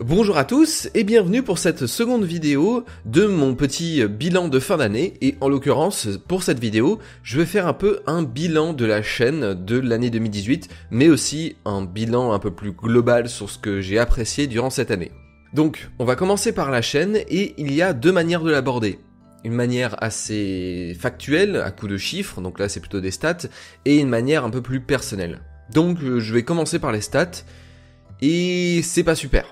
Bonjour à tous et bienvenue pour cette seconde vidéo de mon petit bilan de fin d'année, et en l'occurrence pour cette vidéo je vais faire un peu un bilan de la chaîne de l'année 2018, mais aussi un bilan un peu plus global sur ce que j'ai apprécié durant cette année. Donc on va commencer par la chaîne, et il y a deux manières de l'aborder. Une manière assez factuelle à coup de chiffres, donc là c'est plutôt des stats, et une manière un peu plus personnelle. Donc je vais commencer par les stats, et c'est pas super.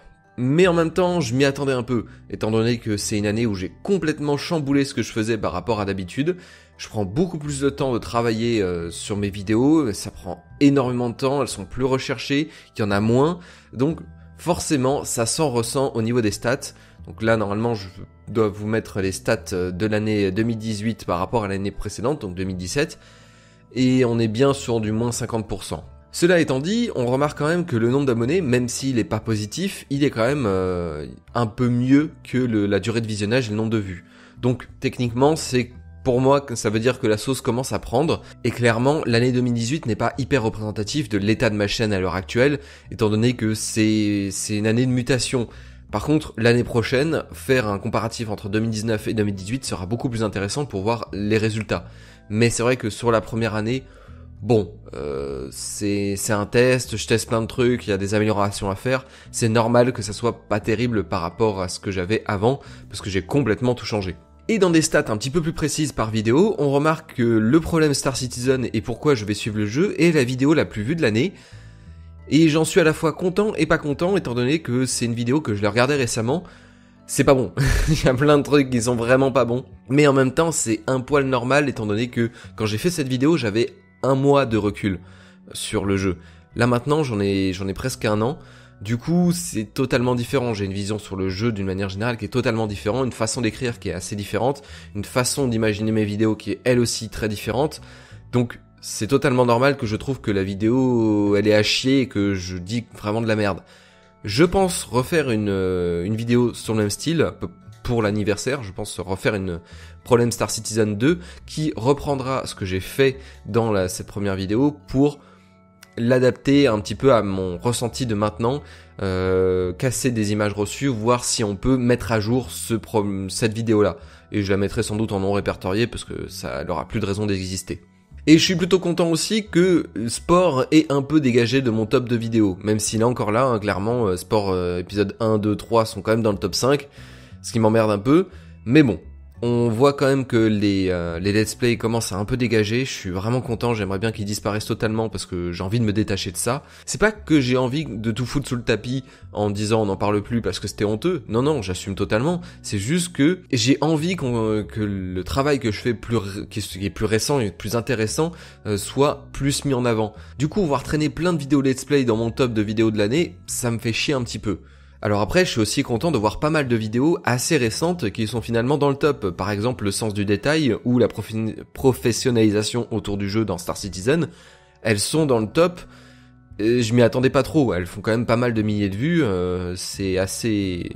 Mais en même temps, je m'y attendais un peu, étant donné que c'est une année où j'ai complètement chamboulé ce que je faisais par rapport à d'habitude. Je prends beaucoup plus de temps de travailler sur mes vidéos, ça prend énormément de temps, elles sont plus recherchées, il y en a moins, donc forcément ça s'en ressent au niveau des stats. Donc là normalement je dois vous mettre les stats de l'année 2018 par rapport à l'année précédente, donc 2017, et on est bien sur du moins 50%. Cela étant dit, on remarque quand même que le nombre d'abonnés, même s'il n'est pas positif, il est quand même un peu mieux que la durée de visionnage et le nombre de vues. Donc techniquement, c'est pour moi que ça veut dire que la sauce commence à prendre, et clairement l'année 2018 n'est pas hyper représentative de l'état de ma chaîne à l'heure actuelle, étant donné que c'est une année de mutation. Par contre, l'année prochaine, faire un comparatif entre 2019 et 2018 sera beaucoup plus intéressant pour voir les résultats. Mais c'est vrai que sur la première année, bon, c'est un test, je teste plein de trucs, il y a des améliorations à faire, c'est normal que ça soit pas terrible par rapport à ce que j'avais avant, parce que j'ai complètement tout changé. Et dans des stats un petit peu plus précises par vidéo, on remarque que le problème Star Citizen et pourquoi je vais suivre le jeu est la vidéo la plus vue de l'année, et j'en suis à la fois content et pas content, étant donné que c'est une vidéo que je regardais récemment. C'est pas bon, il y a plein de trucs qui sont vraiment pas bons, mais en même temps c'est un poil normal, étant donné que quand j'ai fait cette vidéo j'avais un mois de recul sur le jeu. Là maintenant j'en ai presque un an, du coup c'est totalement différent, j'ai une vision sur le jeu d'une manière générale qui est totalement différente, une façon d'écrire qui est assez différente, une façon d'imaginer mes vidéos qui est elle aussi très différente, donc c'est totalement normal que je trouve que la vidéo elle est à chier et que je dis vraiment de la merde. Je pense refaire une vidéo sur le même style, pour l'anniversaire, je pense refaire une Problem Star Citizen 2 qui reprendra ce que j'ai fait dans cette première vidéo pour l'adapter un petit peu à mon ressenti de maintenant, casser des images reçues, voir si on peut mettre à jour cette vidéo-là. Et je la mettrai sans doute en non répertorié parce que ça n'aura plus de raison d'exister. Et je suis plutôt content aussi que Sport est un peu dégagé de mon top de vidéos, même s'il est encore là, hein, clairement, Sport épisode 1, 2, 3 sont quand même dans le top 5, ce qui m'emmerde un peu, mais bon, on voit quand même que les let's play commencent à un peu dégager, je suis vraiment content, j'aimerais bien qu'ils disparaissent totalement parce que j'ai envie de me détacher de ça. C'est pas que j'ai envie de tout foutre sous le tapis en disant on n'en parle plus parce que c'était honteux, non non, j'assume totalement, c'est juste que j'ai envie que le travail que je fais qui est plus récent et plus intéressant soit plus mis en avant. Du coup, voir traîner plein de vidéos let's play dans mon top de vidéos de l'année, ça me fait chier un petit peu. Alors après, je suis aussi content de voir pas mal de vidéos assez récentes qui sont finalement dans le top, par exemple le sens du détail ou la professionnalisation autour du jeu dans Star Citizen, elles sont dans le top, et je m'y attendais pas trop, elles font quand même pas mal de milliers de vues, c'est assez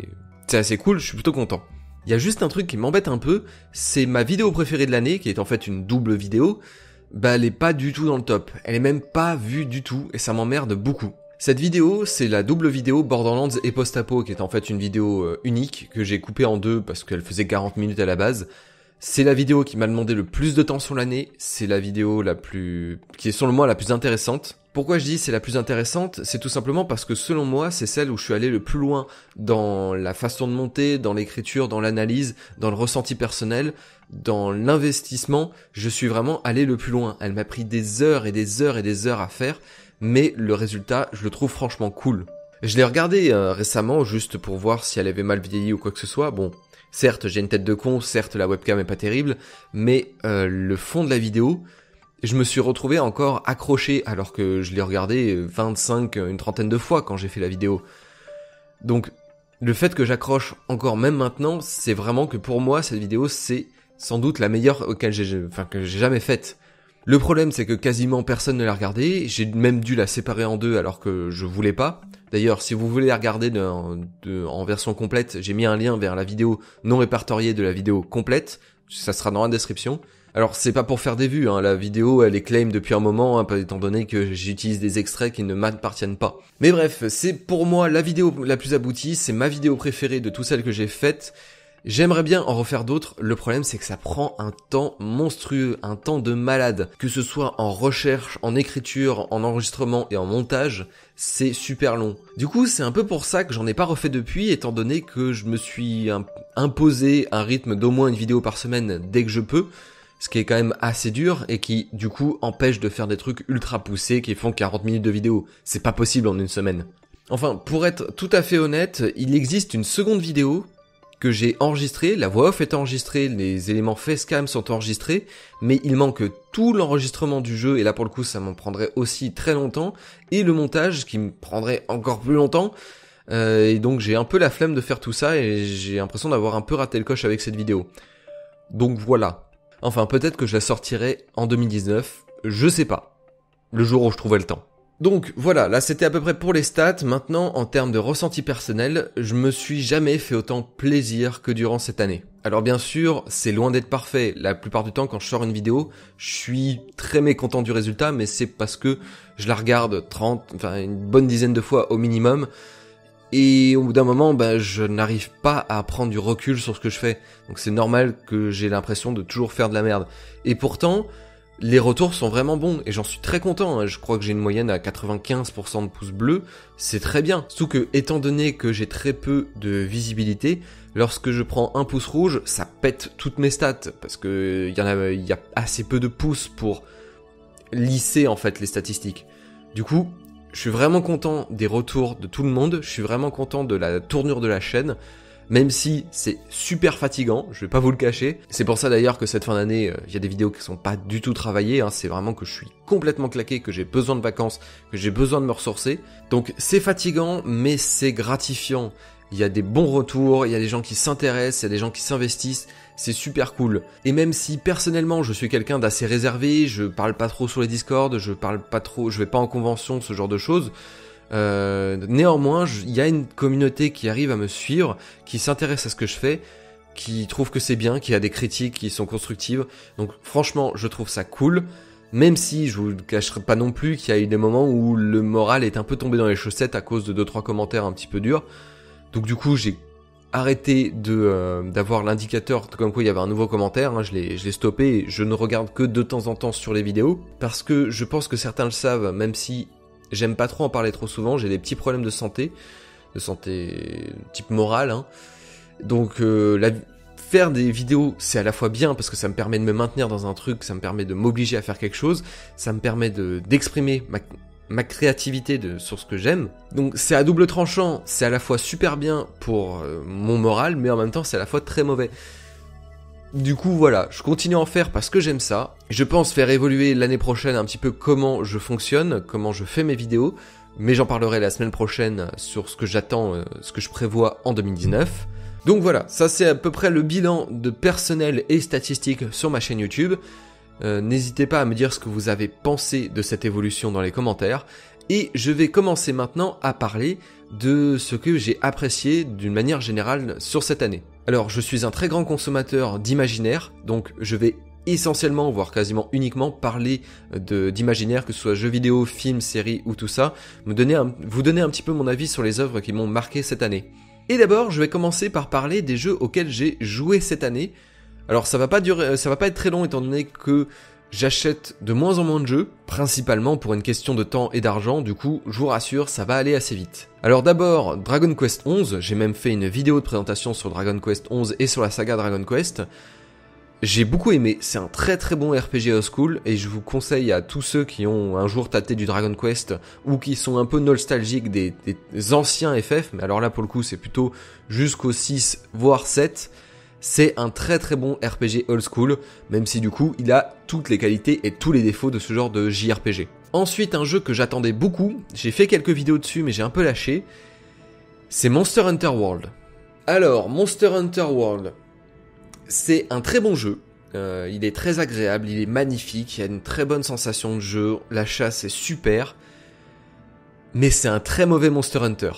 cool, je suis plutôt content. Il y a juste un truc qui m'embête un peu, c'est ma vidéo préférée de l'année, qui est en fait une double vidéo, bah elle est pas du tout dans le top, elle est même pas vue du tout, et ça m'emmerde beaucoup. Cette vidéo, c'est la double vidéo Borderlands et Post-Apo, qui est en fait une vidéo unique que j'ai coupée en deux parce qu'elle faisait 40 minutes à la base. C'est la vidéo qui m'a demandé le plus de temps sur l'année, c'est la vidéo qui est selon moi la plus intéressante. Pourquoi je dis c'est la plus intéressante? C'est tout simplement parce que selon moi, c'est celle où je suis allé le plus loin dans la façon de monter, dans l'écriture, dans l'analyse, dans le ressenti personnel, dans l'investissement. Je suis vraiment allé le plus loin. Elle m'a pris des heures et des heures et des heures à faire, mais le résultat, je le trouve franchement cool. Je l'ai regardé récemment juste pour voir si elle avait mal vieilli ou quoi que ce soit. Bon, certes, j'ai une tête de con, certes, la webcam est pas terrible, mais le fond de la vidéo... Je me suis retrouvé encore accroché alors que je l'ai regardé une trentaine de fois quand j'ai fait la vidéo. Donc le fait que j'accroche encore même maintenant, c'est vraiment que pour moi cette vidéo c'est sans doute la meilleure que j'ai jamais faite. Le problème c'est que quasiment personne ne l'a regardée, j'ai même dû la séparer en deux alors que je voulais pas. D'ailleurs si vous voulez la regarder en version complète, j'ai mis un lien vers la vidéo non répertoriée de la vidéo complète, ça sera dans la description. Alors c'est pas pour faire des vues, hein. La vidéo elle est claim depuis un moment, hein, étant donné que j'utilise des extraits qui ne m'appartiennent pas. Mais bref, c'est pour moi la vidéo la plus aboutie, c'est ma vidéo préférée de toutes celles que j'ai faites. J'aimerais bien en refaire d'autres, le problème c'est que ça prend un temps monstrueux, un temps de malade. Que ce soit en recherche, en écriture, en enregistrement et en montage, c'est super long. Du coup c'est un peu pour ça que j'en ai pas refait depuis, étant donné que je me suis imposé un rythme d'au moins une vidéo par semaine dès que je peux, ce qui est quand même assez dur et qui du coup empêche de faire des trucs ultra poussés qui font 40 minutes de vidéo. C'est pas possible en une semaine. Enfin, pour être tout à fait honnête, il existe une seconde vidéo que j'ai enregistré, la voix off est enregistrée, les éléments facecam sont enregistrés, mais il manque tout l'enregistrement du jeu, et là pour le coup ça m'en prendrait aussi très longtemps, et le montage qui me prendrait encore plus longtemps, et donc j'ai un peu la flemme de faire tout ça, et j'ai l'impression d'avoir un peu raté le coche avec cette vidéo. Donc voilà. Enfin, peut-être que je la sortirai en 2019, je sais pas, le jour où je trouverai le temps. Donc voilà, là c'était à peu près pour les stats. Maintenant, en termes de ressenti personnel, je me suis jamais fait autant plaisir que durant cette année. Alors bien sûr, c'est loin d'être parfait. La plupart du temps, quand je sors une vidéo, je suis très mécontent du résultat, mais c'est parce que je la regarde une bonne dizaine de fois au minimum. Et au bout d'un moment, je n'arrive pas à prendre du recul sur ce que je fais. Donc c'est normal que j'ai l'impression de toujours faire de la merde. Et pourtant, les retours sont vraiment bons et j'en suis très content, je crois que j'ai une moyenne à 95% de pouces bleus, c'est très bien. Surtout que, étant donné que j'ai très peu de visibilité, lorsque je prends un pouce rouge, ça pète toutes mes stats, parce que il y a assez peu de pouces pour lisser en fait les statistiques. Du coup, je suis vraiment content des retours de tout le monde, je suis vraiment content de la tournure de la chaîne, même si c'est super fatigant, je vais pas vous le cacher. C'est pour ça d'ailleurs que cette fin d'année, il y a des vidéos qui sont pas du tout travaillées, hein. C'est vraiment que je suis complètement claqué, que j'ai besoin de vacances, que j'ai besoin de me ressourcer. Donc c'est fatigant, mais c'est gratifiant. Il y a des bons retours, il y a des gens qui s'intéressent, il y a des gens qui s'investissent, c'est super cool. Et même si personnellement je suis quelqu'un d'assez réservé, je parle pas trop sur les Discord, je parle pas trop, je vais pas en convention, ce genre de choses, néanmoins, il y a une communauté qui arrive à me suivre, qui s'intéresse à ce que je fais, qui trouve que c'est bien, qui a des critiques qui sont constructives. Donc franchement, je trouve ça cool, même si je vous le cacherai pas non plus qu'il y a eu des moments où le moral est un peu tombé dans les chaussettes à cause de 2-3 commentaires un petit peu durs. Donc du coup, j'ai arrêté d'avoir l'indicateur comme quoi il y avait un nouveau commentaire, hein, je l'ai stoppé et je ne regarde que de temps en temps sur les vidéos, parce que je pense que certains le savent, même si j'aime pas trop en parler trop souvent, j'ai des petits problèmes de santé type morale, hein. Donc faire des vidéos c'est à la fois bien parce que ça me permet de me maintenir dans un truc, ça me permet de m'obliger à faire quelque chose, ça me permet d'exprimer ma créativité sur ce que j'aime. Donc c'est à double tranchant, c'est à la fois super bien pour mon moral, mais en même temps c'est à la fois très mauvais. Du coup voilà, je continue à en faire parce que j'aime ça. Je pense faire évoluer l'année prochaine un petit peu comment je fonctionne, comment je fais mes vidéos, mais j'en parlerai la semaine prochaine sur ce que j'attends, ce que je prévois en 2019. Donc voilà, ça c'est à peu près le bilan de personnel et statistique sur ma chaîne YouTube. N'hésitez pas à me dire ce que vous avez pensé de cette évolution dans les commentaires. Et je vais commencer maintenant à parler de ce que j'ai apprécié d'une manière générale sur cette année. Alors, je suis un très grand consommateur d'imaginaire, donc je vais essentiellement, voire quasiment uniquement, parler d'imaginaire, que ce soit jeux vidéo, films, séries ou tout ça, vous donner un petit peu mon avis sur les œuvres qui m'ont marqué cette année. Et d'abord, je vais commencer par parler des jeux auxquels j'ai joué cette année. Alors, ça va pas être très long étant donné que j'achète de moins en moins de jeux, principalement pour une question de temps et d'argent, du coup, je vous rassure, ça va aller assez vite. Alors d'abord, Dragon Quest XI, j'ai même fait une vidéo de présentation sur Dragon Quest XI et sur la saga Dragon Quest. J'ai beaucoup aimé, c'est un très très bon RPG old school, et je vous conseille à tous ceux qui ont un jour tâté du Dragon Quest, ou qui sont un peu nostalgiques des anciens FF, mais alors là pour le coup c'est plutôt jusqu'au 6 voire 7, c'est un très très bon RPG old school, même si du coup il a toutes les qualités et tous les défauts de ce genre de JRPG. Ensuite, un jeu que j'attendais beaucoup, j'ai fait quelques vidéos dessus mais j'ai un peu lâché, c'est Monster Hunter World. Alors, Monster Hunter World, c'est un très bon jeu, il est très agréable, il est magnifique, il y a une très bonne sensation de jeu, la chasse est super, mais c'est un très mauvais Monster Hunter.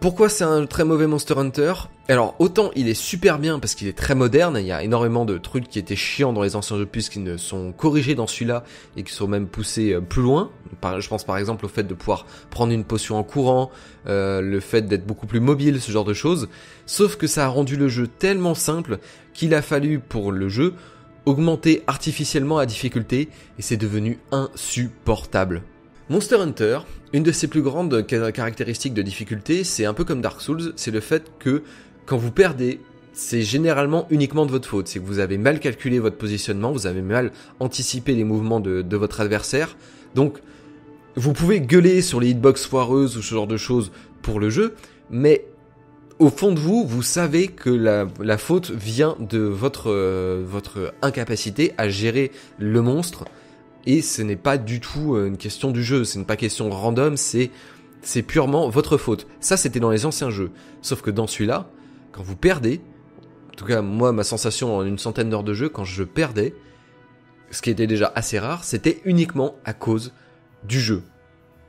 Pourquoi c'est un très mauvais Monster Hunter? Alors, autant il est super bien parce qu'il est très moderne, il y a énormément de trucs qui étaient chiants dans les anciens opus qui ne sont corrigés dans celui-là et qui sont même poussés plus loin. Je pense par exemple au fait de pouvoir prendre une potion en courant, le fait d'être beaucoup plus mobile, ce genre de choses. Sauf que ça a rendu le jeu tellement simple qu'il a fallu, pour le jeu, augmenter artificiellement la difficulté et c'est devenu insupportable. Monster Hunter, une de ses plus grandes caractéristiques de difficulté, c'est un peu comme Dark Souls, c'est le fait que quand vous perdez, c'est généralement uniquement de votre faute. C'est que vous avez mal calculé votre positionnement, vous avez mal anticipé les mouvements de votre adversaire. Donc, vous pouvez gueuler sur les hitbox foireuses ou ce genre de choses pour le jeu, mais au fond de vous, vous savez que la faute vient de votre incapacité à gérer le monstre. Et ce n'est pas du tout une question du jeu, ce n'est pas question random, c'est purement votre faute. Ça, c'était dans les anciens jeux. Sauf que dans celui-là, quand vous perdez, en tout cas, moi, ma sensation en une centaine d'heures de jeu, quand je perdais, ce qui était déjà assez rare, c'était uniquement à cause du jeu.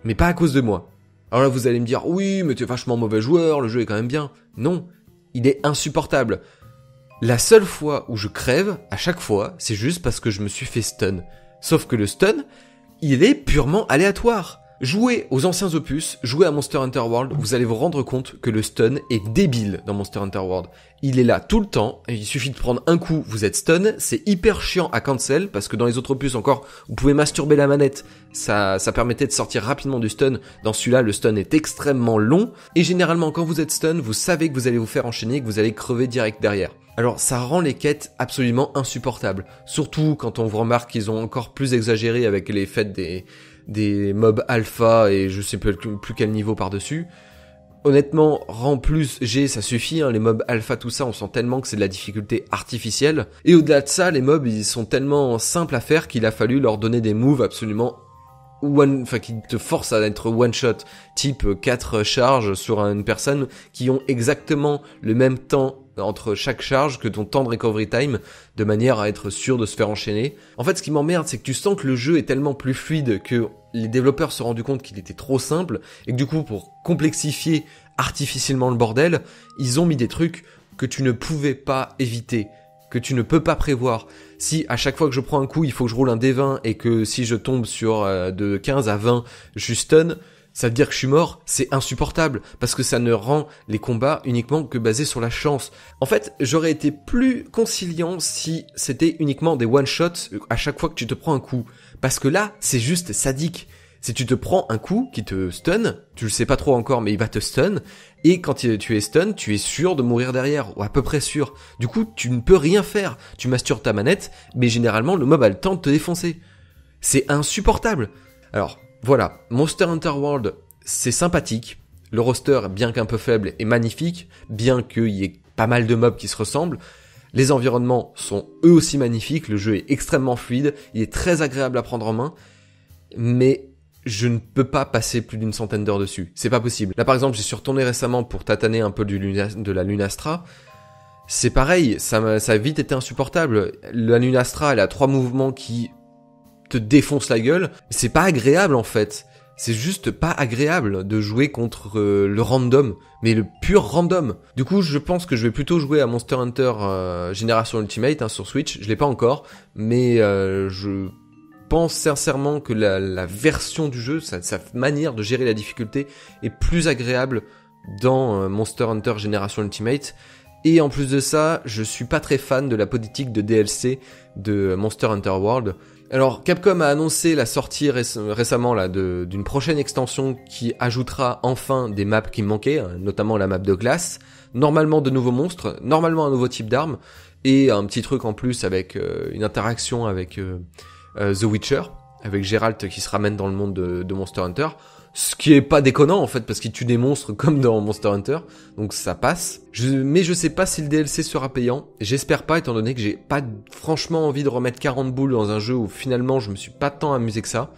Mais pas à cause de moi. Alors là, vous allez me dire, oui, mais t'es vachement mauvais joueur, le jeu est quand même bien. Non, il est insupportable. La seule fois où je crève, à chaque fois, c'est juste parce que je me suis fait stun. Sauf que le stun, il est purement aléatoire. Jouez aux anciens opus, jouez à Monster Hunter World, vous allez vous rendre compte que le stun est débile dans Monster Hunter World. Il est là tout le temps, il suffit de prendre un coup, vous êtes stun, c'est hyper chiant à cancel, parce que dans les autres opus encore, vous pouvez masturber la manette, ça permettait de sortir rapidement du stun, dans celui-là le stun est extrêmement long, et généralement quand vous êtes stun, vous savez que vous allez vous faire enchaîner, que vous allez crever direct derrière. Alors ça rend les quêtes absolument insupportables, surtout quand on vous remarque qu'ils ont encore plus exagéré avec les faits des mobs alpha et je sais plus quel niveau par-dessus. Honnêtement, rang plus G ça suffit, hein, les mobs alpha tout ça on sent tellement que c'est de la difficulté artificielle, et au-delà de ça les mobs ils sont tellement simples à faire qu'il a fallu leur donner des moves absolument qui te force à être one shot, type 4 charges sur une personne qui ont exactement le même temps entre chaque charge que ton temps de recovery time, de manière à être sûr de se faire enchaîner. En fait, ce qui m'emmerde, c'est que tu sens que le jeu est tellement plus fluide que les développeurs se sont rendus compte qu'il était trop simple, et que du coup, pour complexifier artificiellement le bordel, ils ont mis des trucs que tu ne pouvais pas éviter, que tu ne peux pas prévoir. Si à chaque fois que je prends un coup, il faut que je roule un D20 et que si je tombe sur de 15 à 20, je suis stun, ça veut dire que je suis mort, c'est insupportable parce que ça ne rend les combats uniquement que basés sur la chance. En fait, j'aurais été plus conciliant si c'était uniquement des one-shots à chaque fois que tu te prends un coup. Parce que là, c'est juste sadique. Si tu te prends un coup qui te stun, tu le sais pas trop encore mais il va te stun, et quand tu es stun, tu es sûr de mourir derrière, ou à peu près sûr. Du coup, tu ne peux rien faire, tu masturbes ta manette, mais généralement le mob a le temps de te défoncer. C'est insupportable. Alors, voilà, Monster Hunter World, c'est sympathique, le roster, bien qu'un peu faible, est magnifique, bien qu'il y ait pas mal de mobs qui se ressemblent. Les environnements sont eux aussi magnifiques, le jeu est extrêmement fluide, il est très agréable à prendre en main, mais je ne peux pas passer plus d'une centaine d'heures dessus, c'est pas possible. Là par exemple, j'y suis retourné récemment pour tâtonner un peu de la Lunastra, c'est pareil, ça a vite été insupportable. La Lunastra, elle a 3 mouvements qui te défoncent la gueule, c'est pas agréable en fait, c'est juste pas agréable de jouer contre le random, mais le pur random. Du coup, je pense que je vais plutôt jouer à Monster Hunter Generation Ultimate sur Switch, je l'ai pas encore, mais je pense sincèrement que la version du jeu, sa manière de gérer la difficulté est plus agréable dans Monster Hunter Generation Ultimate. Et en plus de ça, je suis pas très fan de la politique de DLC de Monster Hunter World. Alors Capcom a annoncé la sortie récemment là d'une prochaine extension qui ajoutera enfin des maps qui manquaient, notamment la map de glace, normalement de nouveaux monstres, normalement un nouveau type d'arme, et un petit truc en plus avec une interaction avec The Witcher, avec Geralt qui se ramène dans le monde de Monster Hunter, ce qui est pas déconnant en fait parce qu'il tue des monstres comme dans Monster Hunter, donc ça passe. Mais je sais pas si le DLC sera payant, j'espère pas étant donné que j'ai pas franchement envie de remettre 40 boules dans un jeu où finalement je me suis pas tant amusé que ça.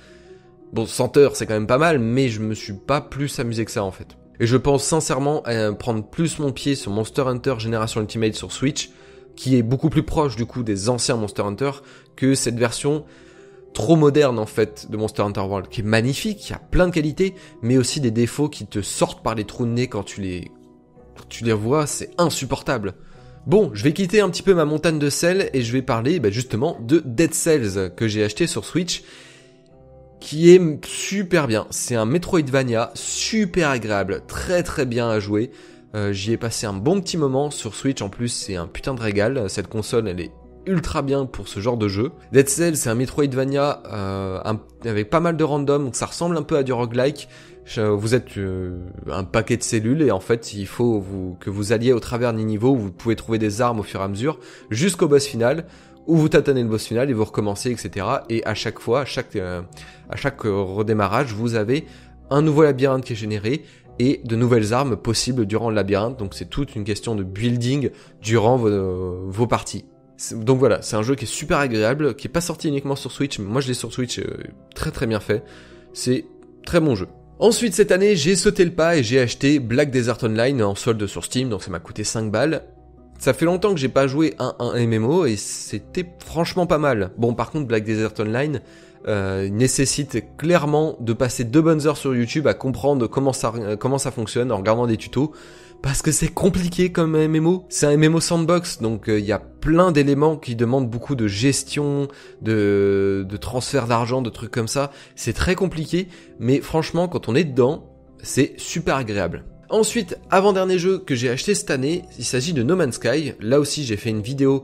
Bon, 100 heures c'est quand même pas mal, mais je me suis pas plus amusé que ça en fait. Et je pense sincèrement à prendre plus mon pied sur Monster Hunter Generation Ultimate sur Switch, qui est beaucoup plus proche du coup des anciens Monster Hunter que cette version trop moderne en fait de Monster Hunter World, qui est magnifique, qui a plein de qualités, mais aussi des défauts qui te sortent par les trous de nez quand tu les vois, c'est insupportable. Bon, je vais quitter un petit peu ma montagne de sel et je vais parler justement de Dead Cells que j'ai acheté sur Switch, qui est super bien. C'est un Metroidvania super agréable, très très bien à jouer. J'y ai passé un bon petit moment sur Switch, en plus c'est un putain de régal, cette console elle est ultra bien pour ce genre de jeu. Dead Cells c'est un Metroidvania avec pas mal de random, donc ça ressemble un peu à du roguelike. Vous êtes un paquet de cellules et en fait il faut que vous alliez au travers des niveaux où vous pouvez trouver des armes au fur et à mesure jusqu'au boss final, où vous tâtonnez le boss final et vous recommencez, etc. Et à chaque fois, à chaque redémarrage, vous avez un nouveau labyrinthe qui est généré et de nouvelles armes possibles durant le labyrinthe. Donc c'est toute une question de building durant vos parties. Donc voilà, c'est un jeu qui est super agréable, qui n'est pas sorti uniquement sur Switch, mais moi je l'ai sur Switch, très très bien fait. C'est très bon jeu. Ensuite cette année, j'ai sauté le pas et j'ai acheté Black Desert Online en solde sur Steam, donc ça m'a coûté 5 balles. Ça fait longtemps que j'ai pas joué un MMO et c'était franchement pas mal. Bon, par contre, Black Desert Online nécessite clairement de passer 2 bonnes heures sur YouTube à comprendre comment ça fonctionne en regardant des tutos, parce que c'est compliqué comme MMO. C'est un MMO sandbox, donc il y a plein d'éléments qui demandent beaucoup de gestion, de transfert d'argent, de trucs comme ça. C'est très compliqué, mais franchement, quand on est dedans, c'est super agréable. Ensuite, avant-dernier jeu que j'ai acheté cette année, il s'agit de No Man's Sky. Là aussi, j'ai fait une vidéo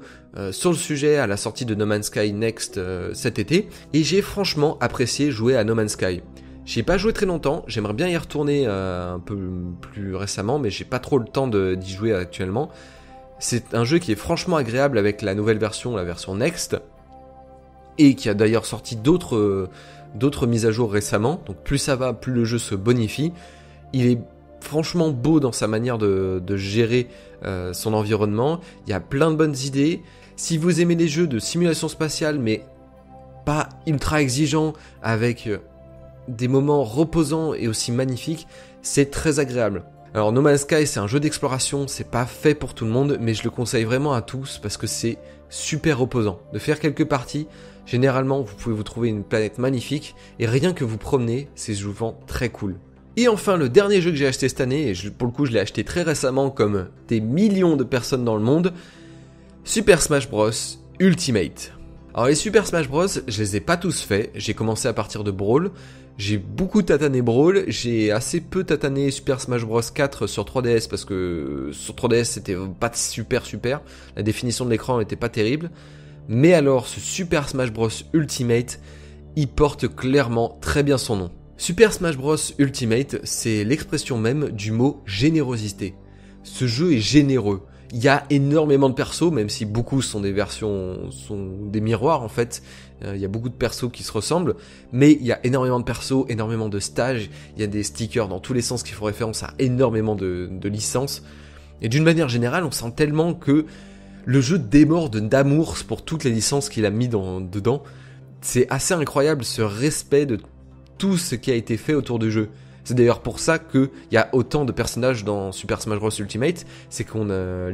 sur le sujet à la sortie de No Man's Sky Next cet été. Et j'ai franchement apprécié jouer à No Man's Sky. J'y ai pas joué très longtemps, j'aimerais bien y retourner un peu plus récemment, mais j'ai pas trop le temps d'y jouer actuellement. C'est un jeu qui est franchement agréable avec la nouvelle version, la version Next. Et qui a d'ailleurs sorti d'autres mises à jour récemment. Donc plus ça va, plus le jeu se bonifie. Il est franchement beau dans sa manière de gérer son environnement. Il y a plein de bonnes idées. Si vous aimez les jeux de simulation spatiale, mais pas ultra exigeants, avec des moments reposants et aussi magnifiques, c'est très agréable. Alors No Man's Sky, c'est un jeu d'exploration, c'est pas fait pour tout le monde, mais je le conseille vraiment à tous parce que c'est super reposant. De faire quelques parties, généralement vous pouvez vous trouver une planète magnifique et rien que vous promener, c'est souvent très cool. Et enfin, le dernier jeu que j'ai acheté cette année, et pour le coup je l'ai acheté très récemment comme des millions de personnes dans le monde, Super Smash Bros. Ultimate. Alors les Super Smash Bros, je les ai pas tous faits, j'ai commencé à partir de Brawl, j'ai beaucoup tatané Brawl, j'ai assez peu tatané Super Smash Bros 4 sur 3DS parce que sur 3DS c'était pas super, la définition de l'écran était pas terrible, mais alors ce Super Smash Bros Ultimate, il porte clairement très bien son nom. Super Smash Bros Ultimate, c'est l'expression même du mot générosité. Ce jeu est généreux. Il y a énormément de persos, même si beaucoup sont des versions, sont des miroirs en fait. Il y a beaucoup de persos qui se ressemblent, mais il y a énormément de persos, énormément de stages. Il y a des stickers dans tous les sens qui font référence à énormément de licences. Et d'une manière générale, on sent tellement que le jeu déborde d'amour pour toutes les licences qu'il a mis dedans. C'est assez incroyable ce respect de tout ce qui a été fait autour du jeu. C'est d'ailleurs pour ça qu'il y a autant de personnages dans Super Smash Bros Ultimate, c'est qu'on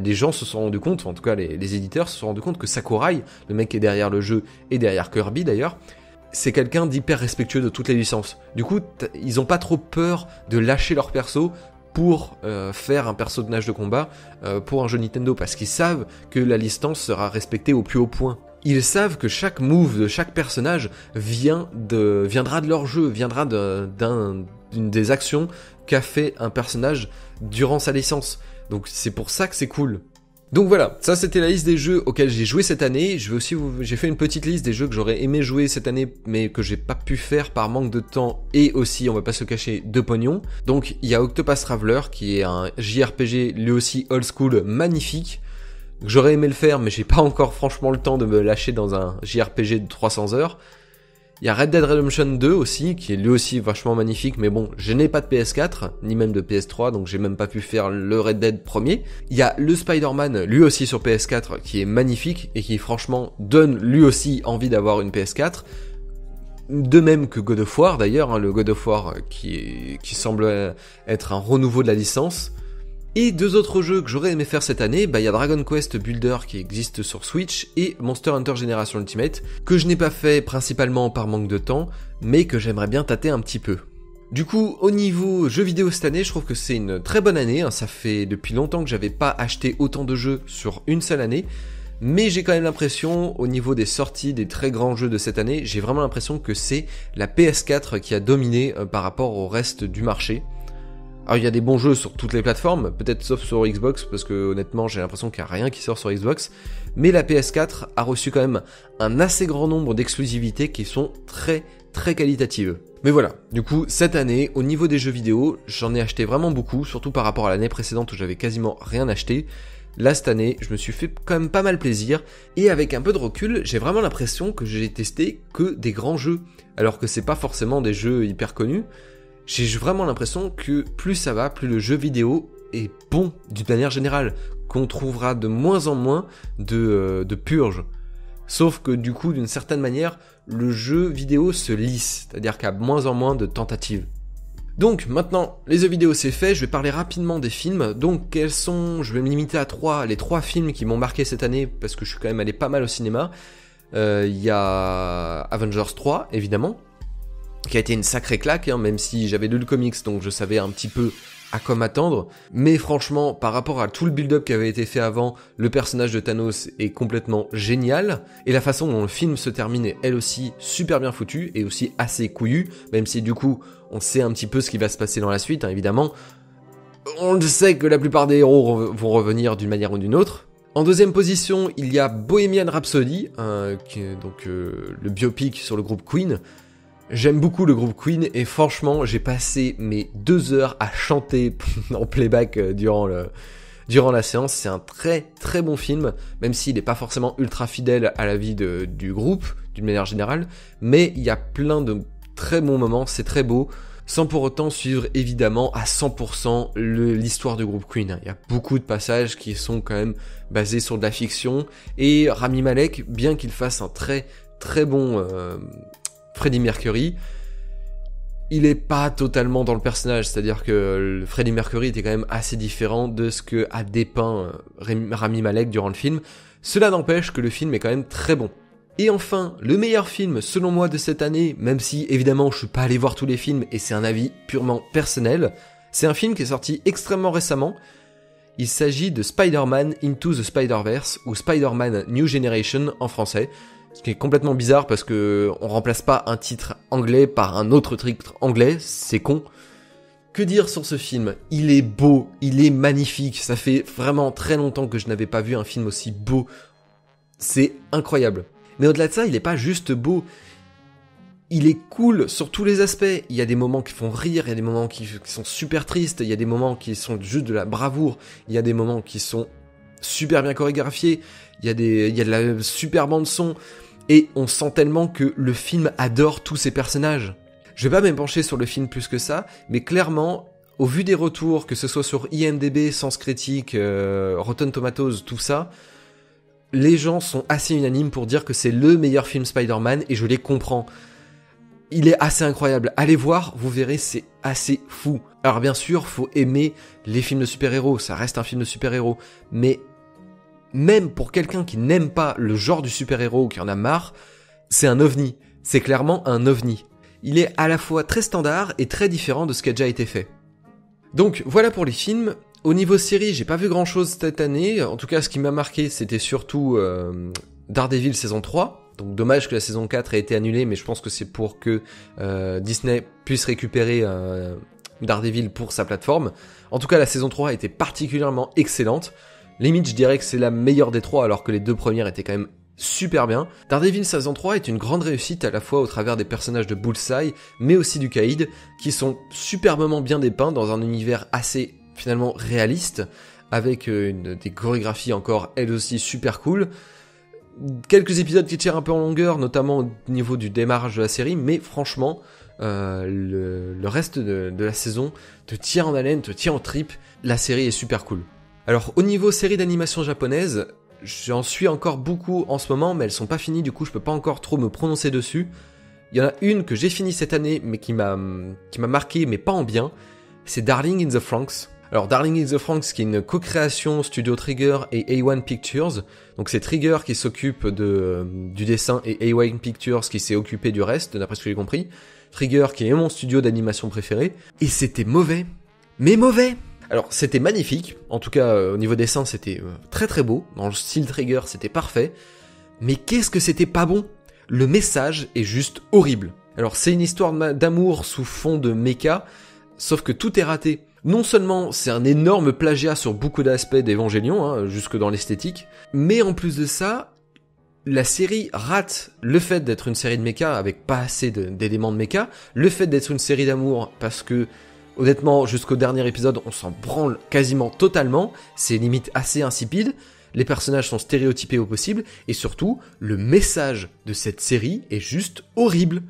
les gens se sont rendus compte, en tout cas les éditeurs se sont rendus compte que Sakurai, le mec qui est derrière le jeu et derrière Kirby d'ailleurs, c'est quelqu'un d'hyper respectueux de toutes les licences. Du coup, ils n'ont pas trop peur de lâcher leur perso pour faire un personnage de combat pour un jeu Nintendo, parce qu'ils savent que la licence sera respectée au plus haut point. Ils savent que chaque move de chaque personnage viendra de leur jeu, viendra d'une des actions qu'a fait un personnage durant sa licence. Donc c'est pour ça que c'est cool. Donc voilà, ça c'était la liste des jeux auxquels j'ai joué cette année. J'ai fait une petite liste des jeux que j'aurais aimé jouer cette année, mais que j'ai pas pu faire par manque de temps et aussi, on va pas se cacher, de pognon. Donc il y a Octopath Traveler qui est un JRPG lui aussi old school magnifique. J'aurais aimé le faire, mais j'ai pas encore franchement le temps de me lâcher dans un JRPG de 300 heures. Il y a Red Dead Redemption 2 aussi, qui est lui aussi vachement magnifique, mais bon, je n'ai pas de PS4, ni même de PS3, donc j'ai même pas pu faire le Red Dead premier. Il y a le Spider-Man, lui aussi sur PS4, qui est magnifique, et qui franchement donne lui aussi envie d'avoir une PS4. De même que God of War d'ailleurs, hein, le God of War qui semble être un renouveau de la licence. Et deux autres jeux que j'aurais aimé faire cette année, bah il y a Dragon Quest Builder qui existe sur Switch et Monster Hunter Generation Ultimate, que je n'ai pas fait principalement par manque de temps, mais que j'aimerais bien tâter un petit peu. Du coup, au niveau jeux vidéo cette année, je trouve que c'est une très bonne année, ça fait depuis longtemps que j'avais pas acheté autant de jeux sur une seule année, mais j'ai quand même l'impression, au niveau des sorties des très grands jeux de cette année, j'ai vraiment l'impression que c'est la PS4 qui a dominé par rapport au reste du marché. Alors il y a des bons jeux sur toutes les plateformes, peut-être sauf sur Xbox, parce que honnêtement j'ai l'impression qu'il n'y a rien qui sort sur Xbox, mais la PS4 a reçu quand même un assez grand nombre d'exclusivités qui sont très très qualitatives. Mais voilà, du coup cette année, au niveau des jeux vidéo, j'en ai acheté vraiment beaucoup, surtout par rapport à l'année précédente où j'avais quasiment rien acheté. Là cette année, je me suis fait quand même pas mal plaisir, et avec un peu de recul, j'ai vraiment l'impression que j'ai testé que des grands jeux, alors que c'est pas forcément des jeux hyper connus. J'ai vraiment l'impression que plus ça va, plus le jeu vidéo est bon d'une manière générale, qu'on trouvera de moins en moins de purge. Sauf que du coup, d'une certaine manière, le jeu vidéo se lisse, c'est-à-dire qu'il y a de moins en moins de tentatives. Donc maintenant, les jeux vidéo c'est fait, je vais parler rapidement des films. Donc quels sont, je vais me limiter à les trois films qui m'ont marqué cette année, parce que je suis quand même allé pas mal au cinéma. Y a Avengers 3, évidemment, qui a été une sacrée claque, hein, même si j'avais lu le comics, donc je savais un petit peu à quoi m'attendre. Mais franchement, par rapport à tout le build-up qui avait été fait avant, le personnage de Thanos est complètement génial, et la façon dont le film se termine est elle aussi super bien foutue, et aussi assez couillue, même si du coup, on sait un petit peu ce qui va se passer dans la suite, hein, évidemment. On le sait que la plupart des héros vont revenir d'une manière ou d'une autre. En deuxième position, il y a Bohemian Rhapsody, le biopic sur le groupe Queen. J'aime beaucoup le groupe Queen et franchement j'ai passé mes 2 heures à chanter en playback durant la séance. C'est un très très bon film, même s'il n'est pas forcément ultra fidèle à la vie du groupe d'une manière générale, mais il y a plein de très bons moments, c'est très beau, sans pour autant suivre évidemment à 100% l'histoire du groupe Queen. Il y a beaucoup de passages qui sont quand même basés sur de la fiction, et Rami Malek, bien qu'il fasse un très très bon... Freddie Mercury, il est pas totalement dans le personnage, c'est-à-dire que Freddie Mercury était quand même assez différent de ce que a dépeint Rami Malek durant le film. Cela n'empêche que le film est quand même très bon. Et enfin, le meilleur film selon moi de cette année, même si évidemment je suis pas allé voir tous les films et c'est un avis purement personnel, c'est un film qui est sorti extrêmement récemment. Il s'agit de Spider-Man Into the Spider-Verse ou Spider-Man New Generation en français. Ce qui est complètement bizarre parce que on remplace pas un titre anglais par un autre titre anglais, c'est con. Que dire sur ce film? Il est beau, il est magnifique, ça fait vraiment très longtemps que je n'avais pas vu un film aussi beau. C'est incroyable. Mais au-delà de ça, il n'est pas juste beau, il est cool sur tous les aspects. Il y a des moments qui font rire, il y a des moments qui sont super tristes, il y a des moments qui sont juste de la bravoure, il y a des moments qui sont super bien chorégraphié, il y a de la super bande son, et on sent tellement que le film adore tous ses personnages. Je vais pas m'épancher sur le film plus que ça, mais clairement, au vu des retours, que ce soit sur IMDB, Sens Critique, Rotten Tomatoes, tout ça, les gens sont assez unanimes pour dire que c'est le meilleur film Spider-Man, et je les comprends. Il est assez incroyable, allez voir, vous verrez, c'est assez fou. Alors bien sûr, faut aimer les films de super-héros, ça reste un film de super-héros, mais même pour quelqu'un qui n'aime pas le genre du super-héros ou qui en a marre, c'est un ovni, c'est clairement un ovni. Il est à la fois très standard et très différent de ce qui a déjà été fait. Donc voilà pour les films. Au niveau série, j'ai pas vu grand chose cette année, en tout cas ce qui m'a marqué c'était surtout Daredevil saison 3. Donc dommage que la saison 4 ait été annulée, mais je pense que c'est pour que Disney puisse récupérer Daredevil pour sa plateforme. En tout cas, la saison 3 était particulièrement excellente. Limite, je dirais que c'est la meilleure des 3, alors que les deux premières étaient quand même super bien. Daredevil saison 3 est une grande réussite à la fois au travers des personnages de Bullseye, mais aussi du Caïd, qui sont superbement bien dépeints dans un univers assez finalement réaliste, avec des chorégraphies encore elles aussi super cool. Quelques épisodes qui tirent un peu en longueur, notamment au niveau du démarrage de la série, mais franchement, le reste de la saison te tire en haleine, te tire en tripe, la série est super cool. Alors au niveau série d'animation japonaise, j'en suis encore beaucoup en ce moment, mais elles sont pas finies, du coup je peux pas encore trop me prononcer dessus. Il y en a une que j'ai finie cette année, mais qui m'a marqué, mais pas en bien, c'est Darling in the Franxx. Alors Darling in the Franxx, qui est une co-création Studio Trigger et A1 Pictures. Donc c'est Trigger qui s'occupe du dessin et A1 Pictures qui s'est occupé du reste, d'après ce que j'ai compris. Trigger qui est mon studio d'animation préféré. Et c'était mauvais. Mais mauvais! Alors c'était magnifique. En tout cas, au niveau dessin, c'était très très beau. Dans le style Trigger, c'était parfait. Mais qu'est-ce que c'était pas bon! Le message est juste horrible. Alors c'est une histoire d'amour sous fond de méca, sauf que tout est raté. Non seulement c'est un énorme plagiat sur beaucoup d'aspects d'Evangelion, hein, jusque dans l'esthétique, mais en plus de ça, la série rate le fait d'être une série de méca avec pas assez d'éléments de méca, le fait d'être une série d'amour parce que, honnêtement, jusqu'au dernier épisode, on s'en branle quasiment totalement, c'est limite assez insipide, les personnages sont stéréotypés au possible, et surtout, le message de cette série est juste horrible.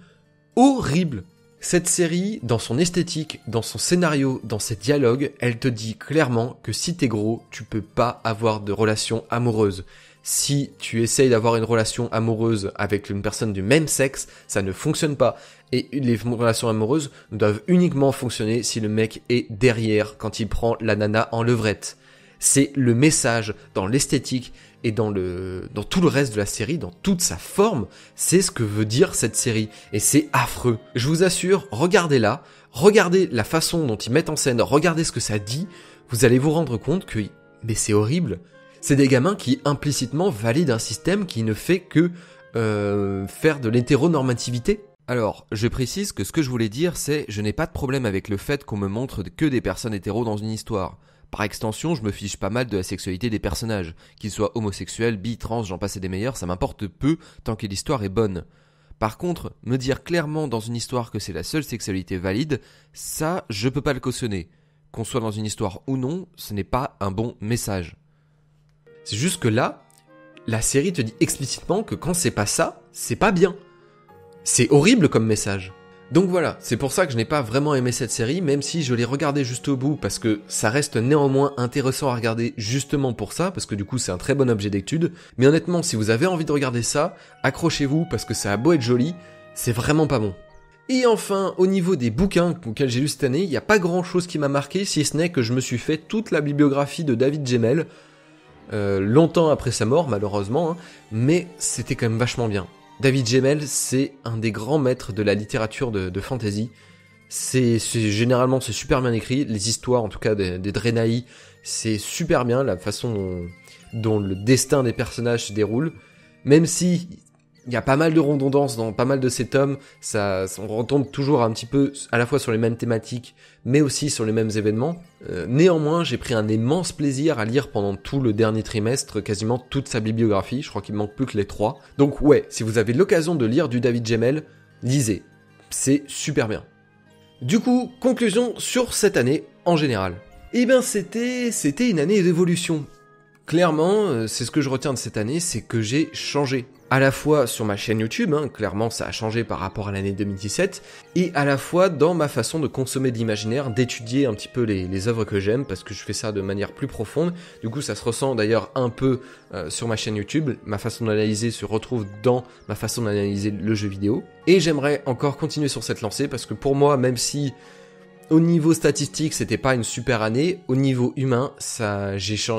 Horrible! Cette série, dans son esthétique, dans son scénario, dans ses dialogues, elle te dit clairement que si t'es gros, tu peux pas avoir de relation amoureuse. Si tu essayes d'avoir une relation amoureuse avec une personne du même sexe, ça ne fonctionne pas. Et les relations amoureuses doivent uniquement fonctionner si le mec est derrière quand il prend la nana en levrette. C'est le message dans l'esthétique et dans tout le reste de la série, dans toute sa forme, c'est ce que veut dire cette série, et c'est affreux. Je vous assure, regardez-la, regardez la façon dont ils mettent en scène, regardez ce que ça dit, vous allez vous rendre compte que, mais c'est horrible, c'est des gamins qui implicitement valident un système qui ne fait que faire de l'hétéronormativité. Alors, je précise que ce que je voulais dire, c'est je n'ai pas de problème avec le fait qu'on me montre que des personnes hétéros dans une histoire. Par extension, je me fiche pas mal de la sexualité des personnages. Qu'ils soient homosexuels, bi, trans, j'en passe et des meilleurs, ça m'importe peu tant que l'histoire est bonne. Par contre, me dire clairement dans une histoire que c'est la seule sexualité valide, ça, je peux pas le cautionner. Qu'on soit dans une histoire ou non, ce n'est pas un bon message. C'est juste que là, la série te dit explicitement que quand c'est pas ça, c'est pas bien. C'est horrible comme message. Donc voilà, c'est pour ça que je n'ai pas vraiment aimé cette série, même si je l'ai regardée juste au bout, parce que ça reste néanmoins intéressant à regarder justement pour ça, parce que du coup c'est un très bon objet d'étude. Mais honnêtement, si vous avez envie de regarder ça, accrochez-vous, parce que ça a beau être joli, c'est vraiment pas bon. Et enfin, au niveau des bouquins auxquels j'ai lu cette année, il n'y a pas grand chose qui m'a marqué, si ce n'est que je me suis fait toute la bibliographie de David Gemmell, longtemps après sa mort malheureusement, hein, mais c'était quand même vachement bien. David Gemmell, c'est un des grands maîtres de la littérature de fantasy. Généralement, c'est super bien écrit. Les histoires, en tout cas, des Draenei, c'est super bien la façon dont le destin des personnages se déroule. Même si il y a pas mal de redondance dans pas mal de ces tomes, on retombe toujours un petit peu à la fois sur les mêmes thématiques, mais aussi sur les mêmes événements. Néanmoins, j'ai pris un immense plaisir à lire pendant tout le dernier trimestre quasiment toute sa bibliographie, je crois qu'il me manque plus que les 3. Donc ouais, si vous avez l'occasion de lire du David Gemmell, lisez, c'est super bien. Du coup, conclusion sur cette année en général. Eh ben c'était une année d'évolution. Clairement, c'est ce que je retiens de cette année, c'est que j'ai changé. À la fois sur ma chaîne YouTube, hein, clairement ça a changé par rapport à l'année 2017, et à la fois dans ma façon de consommer de l'imaginaire, d'étudier un petit peu les œuvres que j'aime, parce que je fais ça de manière plus profonde. Du coup ça se ressent d'ailleurs un peu sur ma chaîne YouTube, ma façon d'analyser se retrouve dans ma façon d'analyser le jeu vidéo. Et j'aimerais encore continuer sur cette lancée, parce que pour moi, même si au niveau statistique c'était pas une super année, au niveau humain,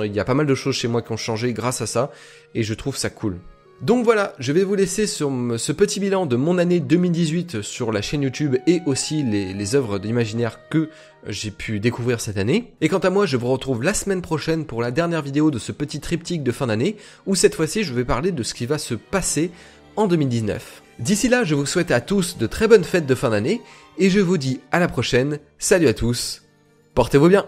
il y a pas mal de choses chez moi qui ont changé grâce à ça, et je trouve ça cool. Donc voilà, je vais vous laisser sur ce petit bilan de mon année 2018 sur la chaîne YouTube et aussi les œuvres d'imaginaire que j'ai pu découvrir cette année. Et quant à moi, je vous retrouve la semaine prochaine pour la dernière vidéo de ce petit triptyque de fin d'année, où cette fois-ci je vais parler de ce qui va se passer en 2019. D'ici là, je vous souhaite à tous de très bonnes fêtes de fin d'année, et je vous dis à la prochaine, salut à tous, portez-vous bien!